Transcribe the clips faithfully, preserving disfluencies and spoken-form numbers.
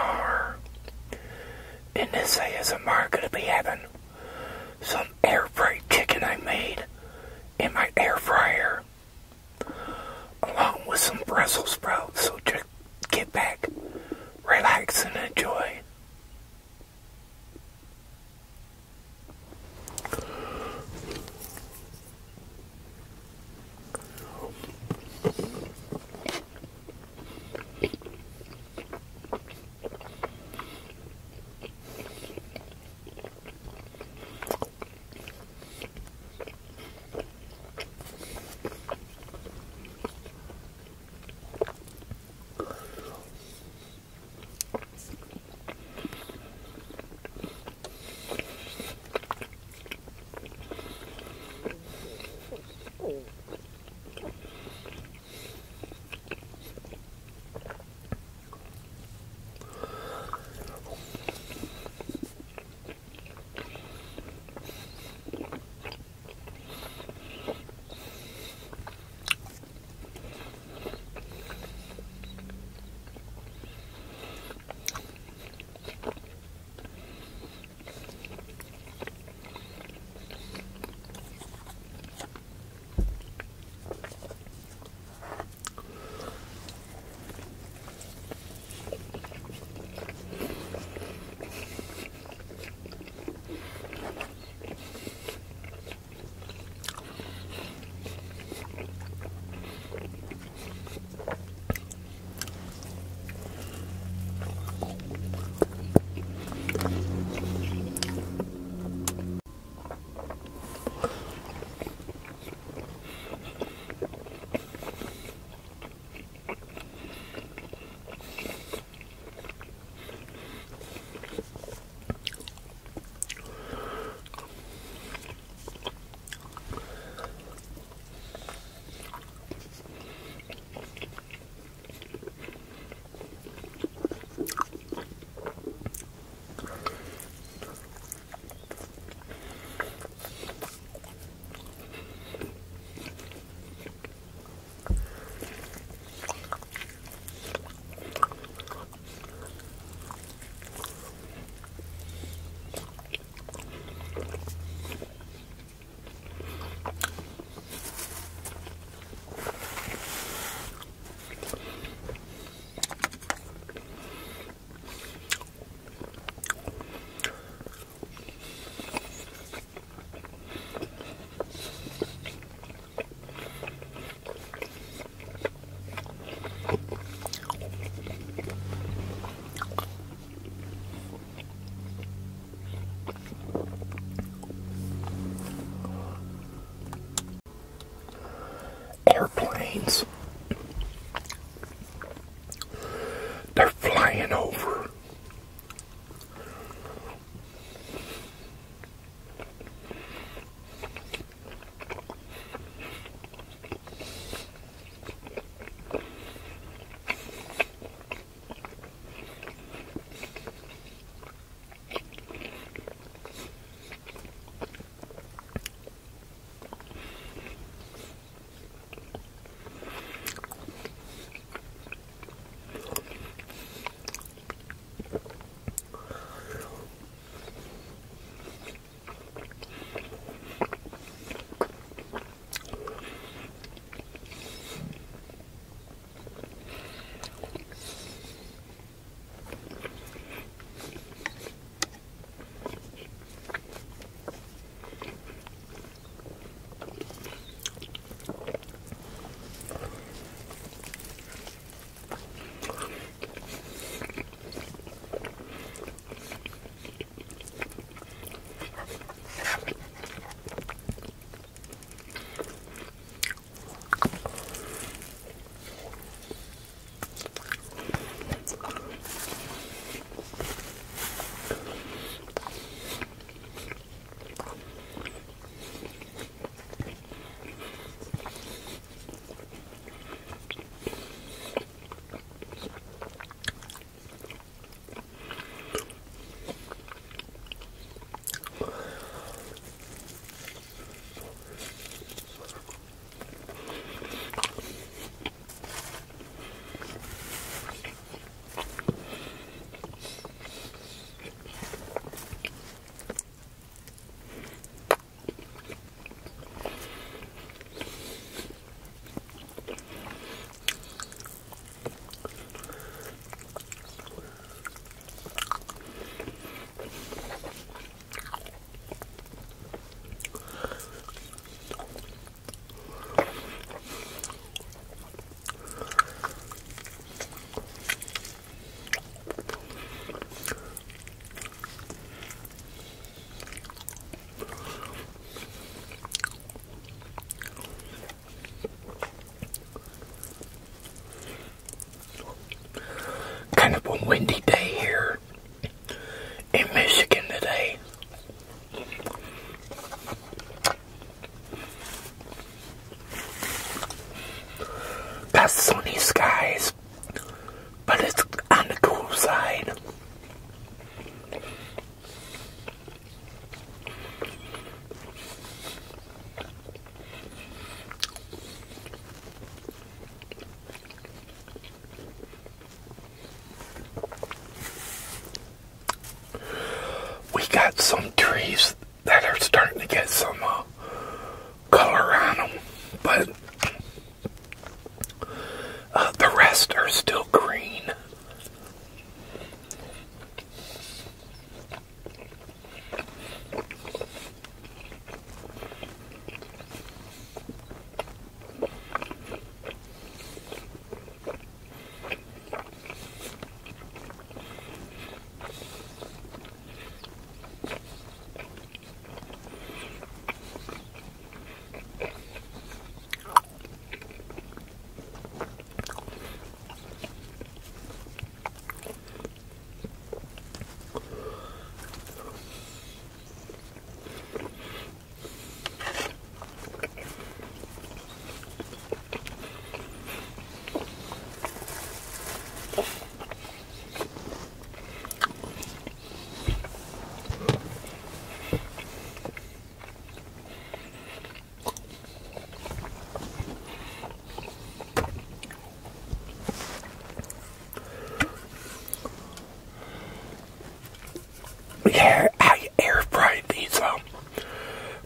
power. And this A S M R, I'm gonna be having some air fried chicken I made in my air fryer, along with some Brussels sprouts. So just get back, relax, and enjoy. got some trees that are starting to get some uh, color on them, but uh, the rest are still green.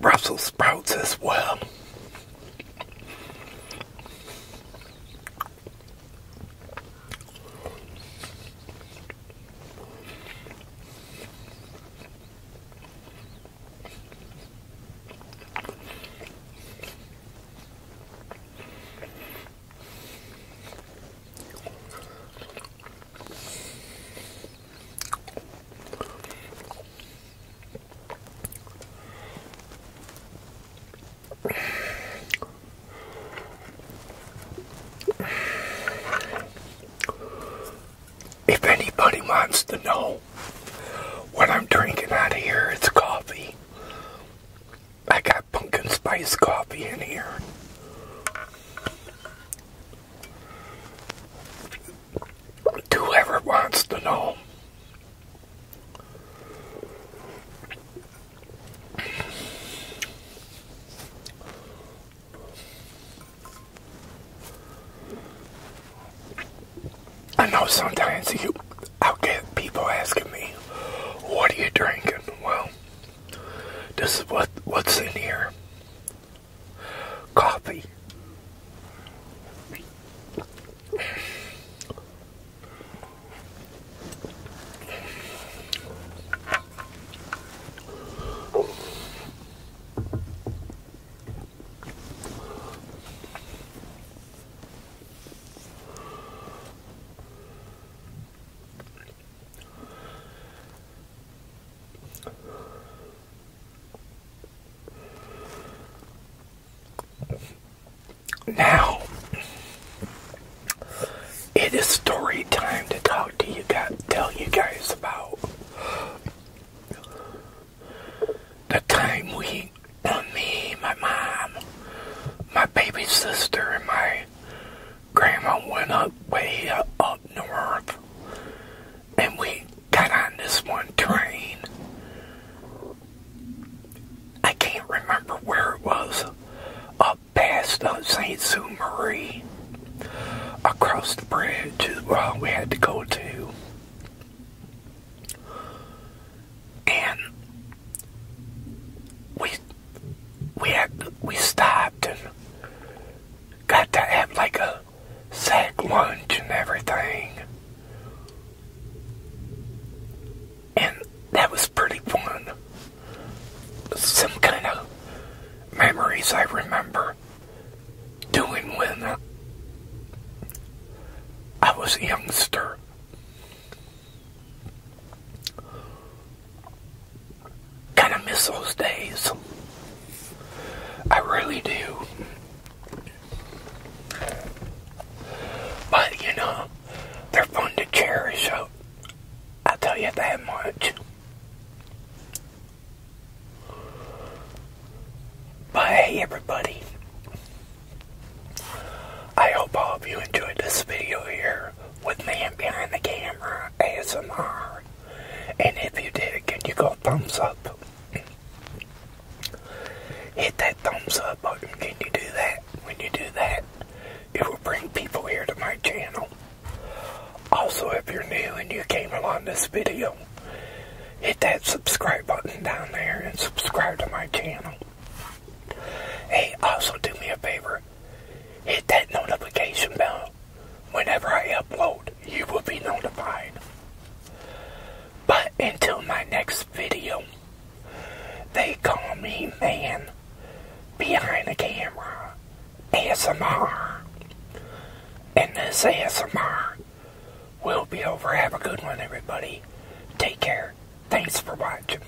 Brussels sprouts as well. If anybody wants to know what I'm drinking out of here, it's coffee. I got pumpkin spice coffee in here. To whoever wants to know. I know sometimes you, I'll get people asking me, what are you drinking? Well, this is what, what's in here. Coffee. Now, it is story time to talk to you guys, tell you guys about the time we, me, my mom, my baby sister, and my grandma went up way up, up north, and we got on this one train. I can't remember where it was. Saint Sue Marie, across the bridge is where we had to go to, and we we had we stopped and got to have like a sack lunch and everything, and that was pretty fun. Some kind of memories I remember doing when I was a youngster. Kind of miss those days. I really do. But, you know, they're fun to cherish up. I'll tell you that much. But, hey, everybody. I hope all of you enjoyed this video here with me and behind the camera A S M R. And if you did, can you go thumbs up? Hit that thumbs up button. Can you do that? When you do that, it will bring people here to my channel. Also, if you're new and you came along this video, hit that subscribe button down there and subscribe to my channel. Hey, also do me a favor, hit that notification bell. Whenever I upload, you will be notified. But until my next video, they call me man behind the camera, A S M R. And this A S M R will be over. Have a good one, everybody. Take care. Thanks for watching.